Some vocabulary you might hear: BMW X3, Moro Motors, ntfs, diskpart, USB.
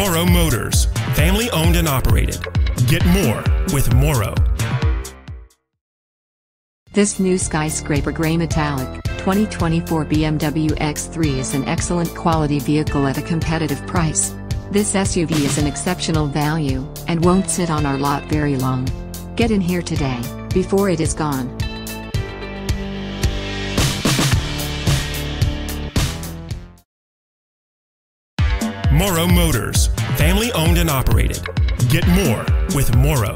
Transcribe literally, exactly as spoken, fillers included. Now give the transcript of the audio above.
Moro Motors, family owned and operated. Get more with Moro. This new skyscraper gray metallic, twenty twenty-four B M W X three is an excellent quality vehicle at a competitive price. This S U V is an exceptional value, and won't sit on our lot very long. Get in here today, before it is gone. Moro Motors, family owned and operated. Get more with Moro.